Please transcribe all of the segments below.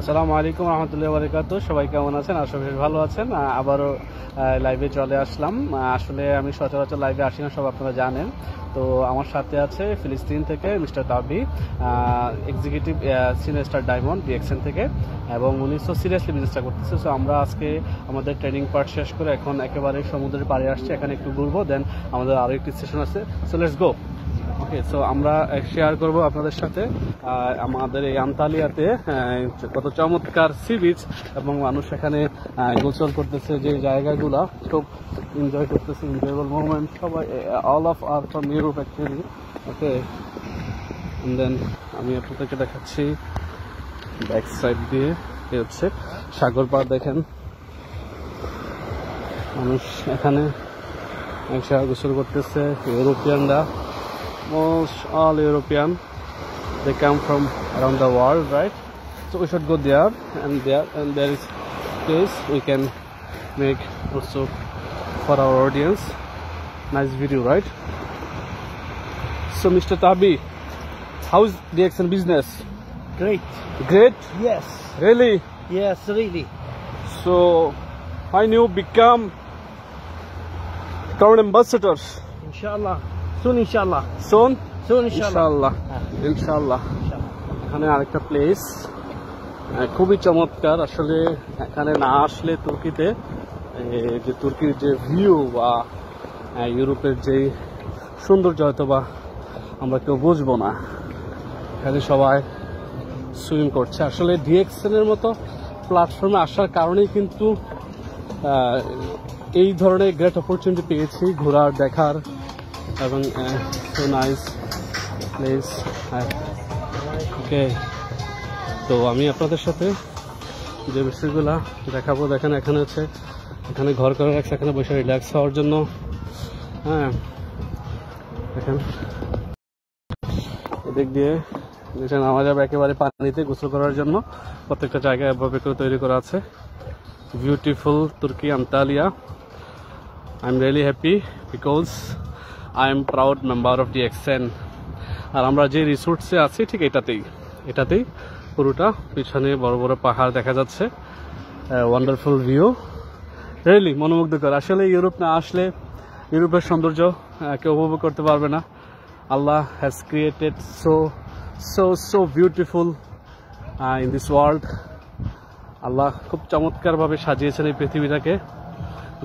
আসসালামু আলাইকুম রাহমাতুল্লাহি ওয়া বারাকাতুহু। সবাই কেমন আছেন? আশা করি ভালো আছেন। আবারও লাইভে চলে আসলাম। আসলে আমি সচরাচর লাইভে আসি না, সব আপনারা জানেন। তো আমার সাথে আছে ফিলিস্তিন থেকে mister Tabi, executive senior star diamond DXN থেকে, এবং উনি সো সিরিয়াসলি বিজনেসটা করতেছে। সো আমরা আজকে আমাদের ট্রেনিং পার্ট শেষ করে এখন একেবারে সমুদ্রের পাড়ে আসছি, এখানে একটু ঘুরবো, দেন আমাদের আরও একটি সেশন আছে। So let's go. Okay, so আমরা শেয়ার করব আপনাদের সাথে আমাদের এই আন্তালিয়াতে কত চমৎকার সি বিচ, এবং মানুষ এখানে গোসল করতেছে, যে জায়গাগুলো খুব এনজয় করতেছে, এনজয়েবল মোমেন্ট। সবাই all of are from Europe actually. Okay, then আমি আপনাদেরকে দেখাচ্ছি ব্যাক সাইড দিয়ে হচ্ছে সাগর পাড়। দেখেন মানুষ এখানে একসাথে গোসল করতেছে, ইউরোপিয়ানরা, most all European, they come from around the world, right? So we should go there, and there is place we can make also for our audience nice video, right? So Mr. Tabi, how is DXN business? Great. Yes, really? Yes, really. So when you become current ambassadors, inshallah. Soon, inshallah. Soon, inshallah. Inshallah. এখানে আরেকটা place খুবই চমৎকার। আসলে এখানে না আসলে তুর্কিতে যে তুর্কির যে ভিউ বা ইউরোপের যে সৌন্দর্য হয়তো বা আমরা কেউ বুঝবো না। এখানে সবাই সুইম করছে। আসলে ডিএক্সএন এর মতো প্ল্যাটফর্মে আসার কারণেই কিন্তু এই ধরনের গ্রেট অপরচুনিটি পেয়েছি ঘোরার, দেখার, এবং সো নাইস প্লেস। ওকে, তো আমি আপনাদের সাথে যে বিষয়গুলো দেখাবো, দেখেন এখানে হচ্ছে এখানে ঘর করে রাখছে, এখানে বসে রিল্যাক্স হওয়ার জন্য। হ্যাঁ, দেখেন এদিক দিয়ে যেখানে নামা যাবে একেবারে পানিতে গোসল করার জন্য, প্রত্যেকটা জায়গায় এভাবে করে তৈরি করা আছে। বিউটিফুল তুর্কি Antalya. I am really happy because I am proud member of DXN. আর আমরা যে রিসোর্টসে আছি ঠিক এটাতেই পুরোটা পিছনে বড় বড় পাহাড় দেখা যাচ্ছে, ওয়ান্ডারফুল ভিউ, রিয়েলি মনোমুগ্ধকর। আসলে ইউরোপ না আসলে ইউরোপের সৌন্দর্য কেউ উপভোগ করতে পারবে না। আল্লাহ has created so so so beautiful in this world. আল্লাহ খুব চমৎকারভাবে সাজিয়েছেন এই পৃথিবীটাকে,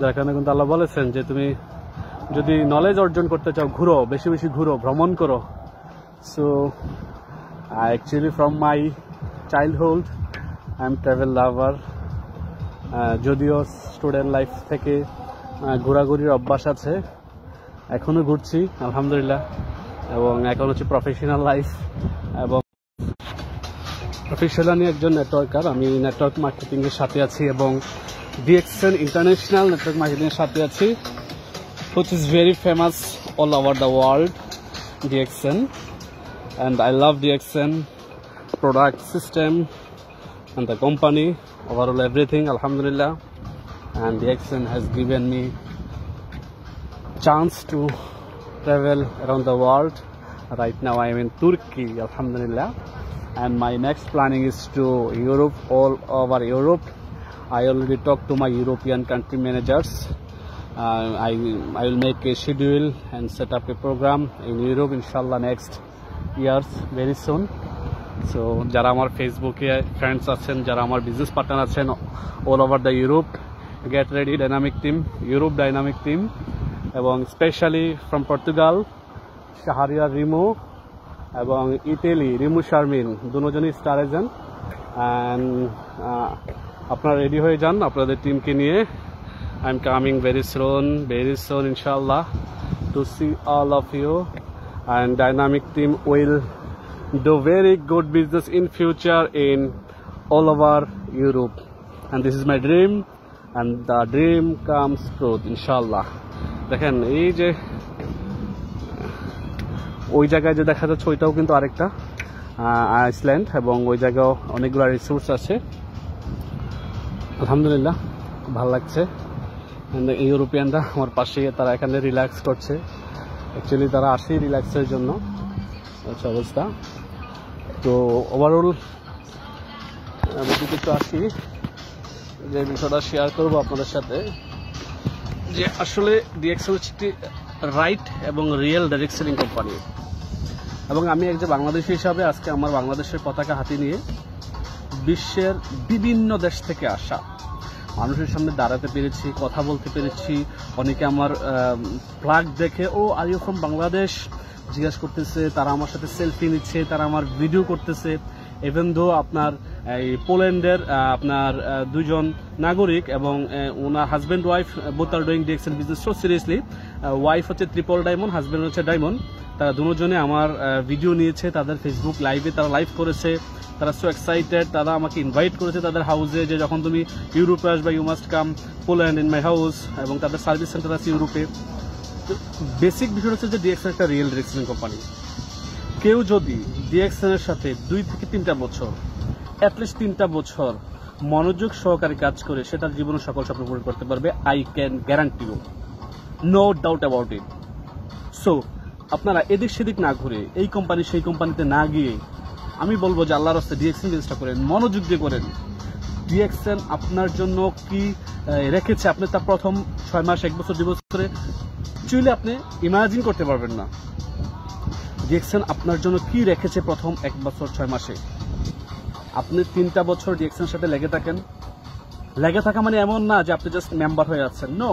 যার কারণে কিন্তু আল্লাহ বলেছেন যে তুমি যদি নলেজ অর্জন করতে চাও ঘুরো, বেশি বেশি ঘুরো, ভ্রমণ করো। So actually from my childhood I am travel lover. যদিও স্টুডেন্ট লাইফ থেকে ঘোরাঘুরির অভ্যাস আছে, এখনও ঘুরছি আলহামদুলিল্লাহ, এবং এখন হচ্ছে প্রফেশনাল লাইফ, এবং প্রফেশনালি একজন নেটওয়ার্কার। আমি নেটওয়ার্ক মার্কেটিংয়ের সাথে আছি এবং ডিএক্সএন ইন্টারন্যাশনাল নেটওয়ার্ক মার্কেটিংয়ের সাথে আছি, which is very famous all over the world, DXN. And I love DXN product, system, and the company, overall everything, alhamdulillah. And DXN has given me chance to travel around the world. Right now I am in Turkey, alhamdulillah, and my next planning is to Europe, all over Europe. I already talked to my European country managers. I will make a schedule and set up a program in Europe, inshallah, next years, very soon. So যারা আমার ফেসবুকে friends আছেন, যারা আমার business partner আছেন all over the Europe, get ready dynamic team, Europe dynamic team, এবং specially from Portugal Shahariya Rimo, এবং Italy Remo Sharmin, দুজনই স্টার এজেন্ট। অ্যান্ড আপনারা রেডি হয়ে যান আপনাদের টিমকে নিয়ে। I'm coming very soon, inshallah, to see all of you. And dynamic team will do very good business in future in all over Europe. And this is my dream, and the dream comes true, inshallah. দেখেন এই যে ওই জায়গায় যে দেখা যাচ্ছে ওইটাও কিন্তু আরেকটা আইসল্যান্ড, এবং ওই জায়গায় অনেকগুলো রিসোর্স আছে, আলহামদুলিল্লাহ, খুব ভালো লাগছে। ইউরোপিয়ানরা আমার পাশে, তারা এখানে রিল্যাক্স করছে, অ্যাকচুয়ালি তারা আসে রিল্যাক্সের জন্য, হচ্ছে অবস্থা। তো ওভারঅল আমি যদি একটু আসি যে বিষয়টা শেয়ার করবো আপনাদের সাথে, যে আসলে ডিএক্সএন হচ্ছে একটি রাইট এবং রিয়েল ডাইরেকশনিং কোম্পানি। এবং আমি একজন বাংলাদেশি হিসাবে আজকে আমার বাংলাদেশের পতাকা হাতে নিয়ে বিশ্বের বিভিন্ন দেশ থেকে আসা মানুষের সামনে দাঁড়াতে পেরেছি, কথা বলতে পেরেছি। অনেকে আমার ফ্ল্যাগ দেখে oh are you from Bangladesh জিজ্ঞাসা করতেছে, তারা আমার সাথে সেলফি নিচ্ছে, তারা আমার ভিডিও করতেছে। ইভেন দো আপনার এই পোল্যান্ডের আপনার দুজন নাগরিক এবং ওনার husband wife both are doing DXN business so seriously. Wife হচ্ছে ট্রিপল ডায়মন্ড, হাজব্যান্ড হচ্ছে ডায়মন্ড। তারা দুজনে আমার ভিডিও নিয়েছে, তাদের ফেসবুক লাইভে তারা লাইভ করেছে। তারা সো এক্সাইটেড, তারা আমাকে ইনভাইট করেছে তাদের হাউসে, যে যখন তুমি ইউরোপে আসবে you must come Poland in my house. এবং তাদের সার্ভিস সেন্টার আছে ইউরোপে। তো বেসিক বিষয় হচ্ছে যে ডিএক্সএন একটা রিয়েল ডিরেকশন কোম্পানি। কেউ যদি ডিএক্সএনের সাথে 2 থেকে 3 বছর অ্যাটলিস্ট 3 বছর মনোযোগ সহকারে কাজ করে, সেটার জীবনে সকল স্বপ্ন পূরণ করতে পারবে। I can guarantee you, no doubt about it. So আপনারা এদিক সেদিক না ঘুরে, এই কোম্পানি সেই কোম্পানিতে না গিয়ে আমি বলবো যে আল্লাহর রাস্তায় ডিএক্সএন চেষ্টা করেন, মনোযোগ দিয়ে করেন। ডিএক্সএন আপনার জন্য কি রেখেছে আপনি তার প্রথম 6 মাস 1 বছর 2 বছরে চুইলে আপনি ইমাজিন করতে পারবেন না। ডিএক্সএন আপনার জন্য কি রেখেছে প্রথম 1 বছর 6 মাসে। আপনি 3 বছর ডিএক্সএন সাথে লেগে থাকেন। লেগে থাকা মানে এমন না যে আপনি জাস্ট মেম্বার হয়ে আছেন, no,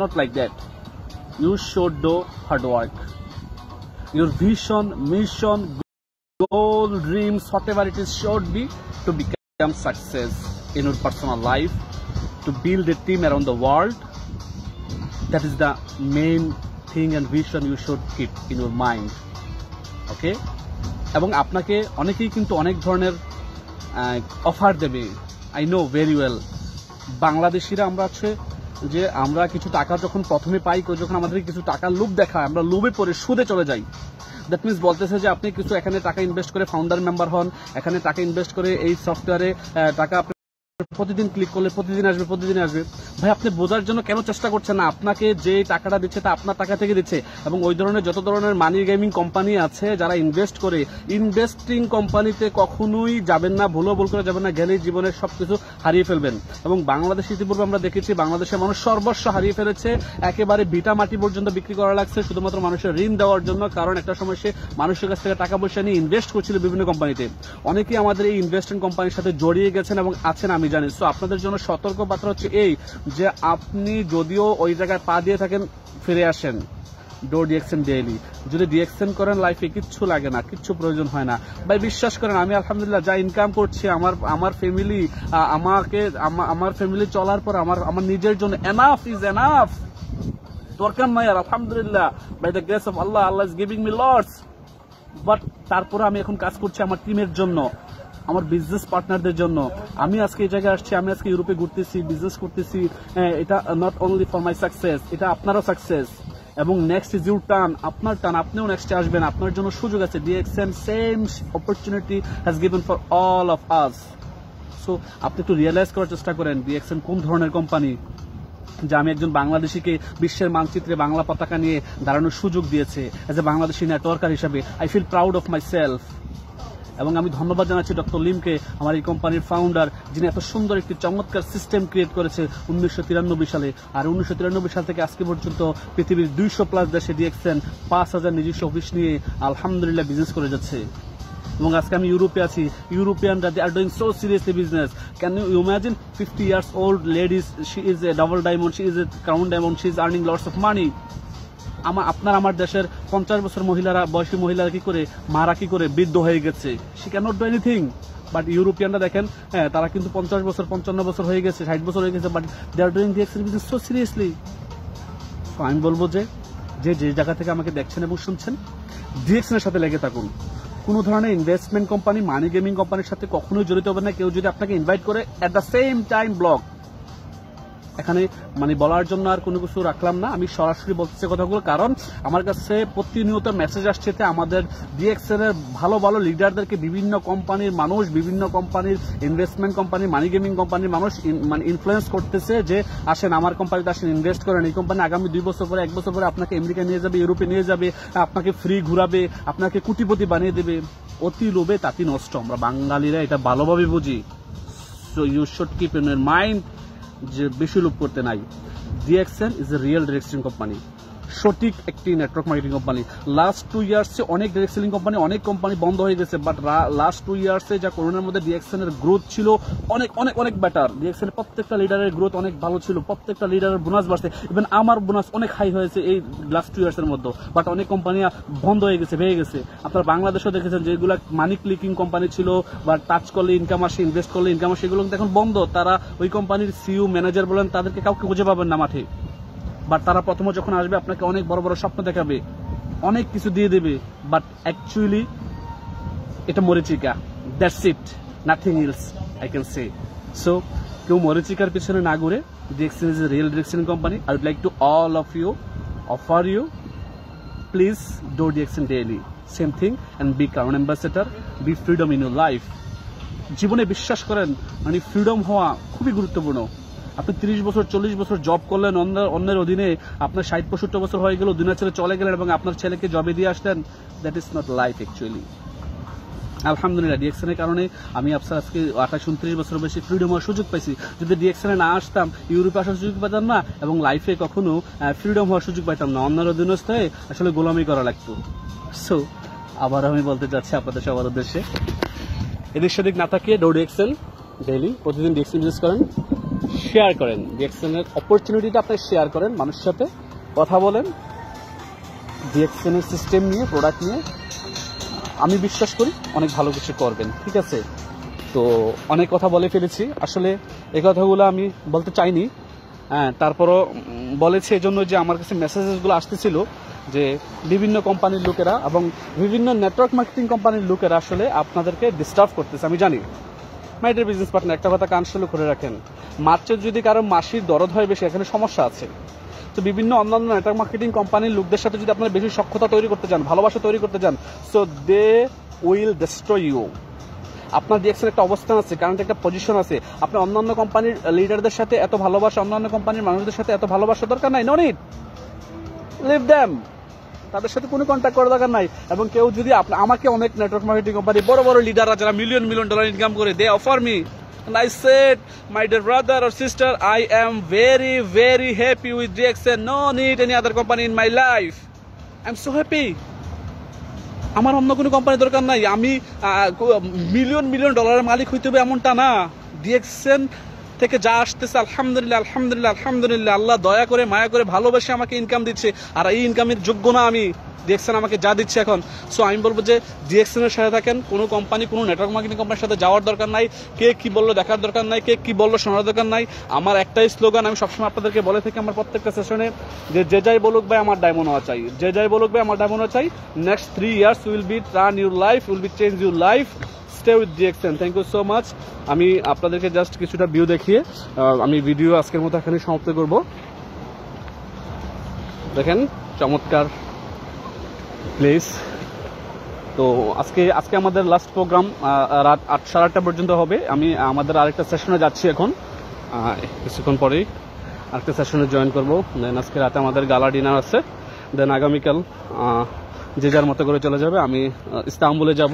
not like that. You should do hard work. Your vision, mission, goal, dreams, whatever it is, should be to become success in your personal life, to build a team around the world. That is the main thing and vision you should keep in your mind. Okay? এবং আপনাকে অনেকেই কিন্তু অনেক ধরনের offer দেবে, I know very well. বাংলাদেশিরা আমরা আছে যে আমরা কিছু টাকা যখন প্রথমে পাই, যখন আমাদের কিছু টাকা লোভ দেখায়, আমরা লোভে পড়ে সুদে চলে যাই। দ্যাট মিনস বলতেছে যে আপনি কিছু এখানে টাকা ইনভেস্ট করে ফাউন্ডার মেম্বার হন, এখানে টাকা ইনভেস্ট করে এই সফটওয়্যারে টাকা আপনি প্রতিদিন ক্লিক করলে প্রতিদিন আসবে। ভাই, আপনি বোঝার জন্য কেন চেষ্টা করছেন না? আপনাকে যে টাকাটা দিচ্ছে তা আপনার টাকা থেকে দিচ্ছে। এবং ওই ধরনের যত ধরনের মানি গেমিং কোম্পানি আছে যারা ইনভেস্ট করে, ইনভেস্টিং কোম্পানিতে কখনোই যাবেন না, ভুল করে যাবেন না, গেলেই জীবনের সবকিছু হারিয়ে ফেলবেন। এবং বাংলাদেশ ইতিপূর্বে আমরা দেখেছি বাংলাদেশের মানুষ সর্বস্ব হারিয়ে ফেলেছে, একেবারে ভিটা মাটি পর্যন্ত বিক্রি করা লাগছে শুধুমাত্র মানুষের ঋণ দেওয়ার জন্য। কারণ একটা সময় সে মানুষের কাছ থেকে টাকা পয়সা নিয়ে ইনভেস্ট করছিল বিভিন্ন কোম্পানিতে। অনেকেই আমাদের এই ইনভেস্টমেন্ট কোম্পানির সাথে জড়িয়ে গেছেন এবং আছেন, আমি জানি। সো আপনাদের জন্য সতর্ক বার্তা হচ্ছে এই যে আপনি যদিও ওই জায়গায় পা দিয়ে থাকেন, ফিরে আসেন। Do DXN daily. যদি ডিএক্সএন করেন লাইফে কিচ্ছু লাগে না, কিচ্ছু প্রয়োজন হয় না। ভাই বিশ্বাস করেন, আমি আলহামদুলিল্লাহ যা ইনকাম করছি, আমার ফ্যামিলি আমাকে আমার ফ্যামিলি চলার পর আমার নিজের জন্য এনাফ ইজ এনাফ। দরকার নাই আর, আলহামদুলিল্লাহ by the grace of Allah, Allah is giving me lots. But তারপরে আমি এখন কাজ করছি আমার টিমের জন্য, আমার বিজনেস পার্টনারদের জন্য। আমি আজকে এই জায়গায় আসছি, আমি আজকে ইউরোপে ঘুরতেছি, বিজনেস করতেছি। এটা not only for my success, এটা আপনারও সাকসেস। এবং নেক্সট ইজ ইউর টার্ন, আপনার টার্ন, আপনিও নেক্সটে আসবেন, আপনার জন্য সুযোগ আছে। DXN same opportunity has given for all of us. So আপনি একটু রিয়েলাইজ করার চেষ্টা করেন ডিএক্সএন কোন ধরনের কোম্পানি, যে আমি একজন বাংলাদেশিকে বিশ্বের মানচিত্রে বাংলা পতাকা নিয়ে দাঁড়ানোর সুযোগ দিয়েছে। অ্যাজ এ বাংলাদেশি নেটওয়ার্কার হিসাবে I feel proud of myself. এবং আমি ধন্যবাদ জানাচ্ছি ডক্টর লিমকে, আমার এই কোম্পানির ফাউন্ডার, যিনি এত সুন্দর একটি চমৎকার সিস্টেম ক্রিয়েট করেছে 1993 সালে। আর 1993 সাল থেকে আজকে পর্যন্ত পৃথিবীর 200+ দেশে ডিএক্সএন 5000 নিজস্ব অফিস নিয়ে আলহামদুলিল্লাহ বিজনেস করে যাচ্ছে। এবং আজকে আমি ইউরোপে আছি, ইউরোপিয়ানরা they are doing so seriously business. Can you imagine 50 years old ladies, she is a double diamond, she is a crown diamond, she is earning lots of money. আমার দেশের 50 বছর মহিলারা, বয়সী মহিলারা কি করে, মারা কি করে বৃদ্ধ হয়ে গেছে। She can not do anything. But ইউরোপিয়ানরা দেখেন, হ্যাঁ, তারা কিন্তু 50 বছর 55 বছর হয়ে গেছে, 60 বছর হয়ে গেছে, but they are doing DXN business so seriously. আমি বলবো যে যে জায়গা থেকে আমাকে দেখছেন এবং শুনছেন, ডিএক্সএনের সাথে লেগে থাকুন। কোনো ধরনের ইনভেস্টমেন্ট কোম্পানি, মানি গেমিং কোম্পানির সাথে কখনোই জড়িত হবে না। কেউ যদি আপনাকে ইনভাইট করে at the same time block, এখানে মানে বলার জন্য আর কোনো কিছু রাখলাম না, আমি সরাসরি বলতেছি কথাগুলো। কারণ আমার কাছে প্রতিনিয়ত মেসেজ আসছে যে আমাদের ডিএক্সএন এর ভালো ভালো লিডারদেরকে বিভিন্ন কোম্পানির মানুষ, বিভিন্ন কোম্পানির ইনভেস্টমেন্ট কোম্পানি, মানি গেমিং কোম্পানির মানুষ মানে ইনফ্লুয়েন্স করতেছে যে আসেন আমার কোম্পানিতে আসেন, ইনভেস্ট করেন। এই কোম্পানি আগামী 2 বছর পরে 1 বছর পরে আপনাকে আমেরিকা নিয়ে যাবে, ইউরোপে নিয়ে যাবে, আপনাকে ফ্রি ঘুরাবে, আপনাকে কোটিপতি বানিয়ে দেবে। অতি লোভে তাতি নষ্ট, আমরা বাঙালিরা এটা ভালোভাবে বুঝি। So you should keep in your mind যে বেশি লোভ করতে নাই। DXN is a real direct selling company, সঠিক একটি নেটওয়ার্ক মার্কেটিং কোম্পানি। লাস্ট 2 ইয়ার্সে অনেক ডিরেক্ট সেলিং কোম্পানি, অনেক কোম্পানি বন্ধ হয়ে গেছে, বাট লাস্ট 2 ইয়ার্সে যা করোনার মধ্যে DXN এর গ্রোথ ছিল অনেক অনেক অনেক বেটার। DXN এর প্রত্যেকটা লিডারের গ্রোথ অনেক ভালো ছিল, প্রত্যেকটা লিডারের বোনাস বাড়ছে, ইভেন আমার বোনাস অনেক হাই হয়েছে এই লাস্ট 2 ইয়ার্সের মধ্যে। বাট অনেক কোম্পানি বন্ধ হয়ে গেছে, ভেঙে গেছে। আপনারা বাংলাদেশও দেখেছেন যেগুলো মানি ক্লিকিং কোম্পানি ছিল বা টাচ করলে ইনকাম আসে, ইনভেস্ট করলে ইনকাম আসে, সেগুলো এখন বন্ধ। তারা ওই কোম্পানির সিইও ম্যানেজার বলেন তাদেরকে কাউকে খুঁজে পাবেন না মাঠে, বাট তারা প্রথমে যখন আসবে আপনাকে অনেক বড় বড় স্বপ্ন দেখাবে, অনেক কিছু দিয়ে দেবে, বাট অ্যাকচুয়ালি এটা মরিচিকা। That's it, nothing else I can say. So কেউ মরিচিকার পিছনে না ঘুরে, DXN is a real direction company. I would like to all of you, offer you, please do DXN daily same thing and be crown ambassador, be freedom in your life. জীবনে বিশ্বাস করেন মানে freedom হওয়া খুবই গুরুত্বপূর্ণ। আপনি 30 বছর 40 বছর জব করলেন অন্যের অধীনে, আপনার 60-65 বছর হয়ে গেল, দুনিয়া ছেড়ে চলে গেলেন এবং আপনার ছেলেকে জবে দিয়ে আসলেন, that is not life actually. আলহামদুলিল্লাহ DXN এর কারণে আমি আপনার আজকে 28-29 বছর বেশি ফ্রিডম হওয়ার সুযোগ পাইছি। যদি DXN এ না আসতাম, ইউরোপে আসার সুযোগ পেতাম না, এবং লাইফে কখনো ফ্রিডম হওয়ার সুযোগ পাইতাম না, অন্যের অধীনস্থ হয়ে আসলে গোলামি করা লাগতো। সো আবার আমি বলতে চাচ্ছি আপনাদের সবার উদ্দেশ্যে, এদিক সেদিক না তাকিয়ে DXN ডেইলি প্রতিদিন DXN ইউজ করেন, শেয়ার করেন, DXN এর অপরচুনিটিটা আপনি শেয়ার করেন, মানুষের সাথে কথা বলেন DXN এর সিস্টেম নিয়ে, প্রোডাক্ট নিয়ে। আমি বিশ্বাস করি অনেক ভালো কিছু করবেন। ঠিক আছে, তো অনেক কথা বলে ফেলেছি, আসলে এই কথাগুলো আমি বলতে চাইনি, হ্যাঁ, তারপরও বলেছি এজন্য যে আমার কাছে মেসেজেসগুলো আসতেছিল যে বিভিন্ন কোম্পানির লোকেরা এবং বিভিন্ন নেটওয়ার্ক মার্কেটিং কোম্পানির লোকেরা আসলে আপনাদেরকে ডিস্টার্ব করতেছে। আমি জানি মাইটের বিজনেস পার্টনার, একটা কথা কানশালু করে রাখেন, মার্চের যদি কারো মাসির দরদ হয় বেশি, এখানে সমস্যা আছে। তো বিভিন্ন অন্যান্য নেটওয়ার্ক মার্কেটিং কোম্পানির লোকদের সাথে যদি আপনারা বেশি সক্ষতা তৈরি করতে চান, ভালোবাসা তৈরি করতে চান, so they will destroy you. আপনার DXN একটা অবস্থান আছে, কারণ একটা পজিশন আছে, আপনার অন্যান্য কোম্পানির লিডারদের সাথে এত ভালোবাসা, অন্যান্য কোম্পানির মানুষদের সাথে এত ভালোবাসা দরকার নাই। নো নিড, লিভ দ্যাম, তাদের সাথে কোনো কন্ট্যাক্ট করার দরকার নাই। এবং কেউ যদি আমাকে, অনেক নেটওয়ার্ক মার্কেটিং কোম্পানি বড় বড় লিডাররা যারা মিলিয়ন মিলিয়ন ডলার ইনকাম করে, they offer me and I said, my dear brother or sister, I am very, very happy with DXN. No need any other company in my life. I'm so happy. আমার অন্য কোনো company দরকার নাই। আমি million million ডলারের মালিক হইতে হবে এমনটা না। DXN থেকে যা আসতেছে আলহামদুলিল্লাহ, আলহামদুলিল্লাহ, আলহামদুলিল্লাহ, আল্লাহ দয়া করে মায়া করে ভালোবেসে আমাকে ইনকাম দিচ্ছে, আর এই ইনকামের যোগ্য না আমি। DXN আমাকে যা দিচ্ছে এখন, সো আমি বলবো যে DXN এর সাথে থাকেন। কোনো কোম্পানি, কোনো নেটওয়ার্ক মার্কেটিং কোম্পানির সাথে যাওয়ার দরকার নাই, কে কী বললো দেখার দরকার নাই, কে কী বললো শোনার দরকার নাই। আমার একটাই স্লোগান আমি সবসময় আপনাদেরকে বলে থাকি আমার প্রত্যেকটা সেশনে, যে যে যাই বলুক ভাই আমার ডায়মন্ড হওয়া চাই, যে যাই বলুক ভাই আমার ডায়মন্ড হওয়া চাই। Next 3 years will be run your life, will be change your life. Stay with DXN। Thank you so much. আমি আপনাদেরকে জাস্ট কিছুটা ভিউ দেখিয়ে আমি ভিডিও আজকের মতো এখানে সমাপ্ত করব। দেখেন চমৎকার প্লেস। তো আজকে আমাদের লাস্ট প্রোগ্রাম রাত 8-8:30 পর্যন্ত হবে। আমি আমাদের আরেকটা সেশনে যাচ্ছি এখন, কিছুক্ষণ পরেই আরেকটা সেশনে জয়েন করব। দেন আজকে রাতে আমাদের গালা ডিনার আছে, দেন আগামীকাল যে যার মতো করে চলে যাবে। আমি ইস্তাম্বুলে যাব।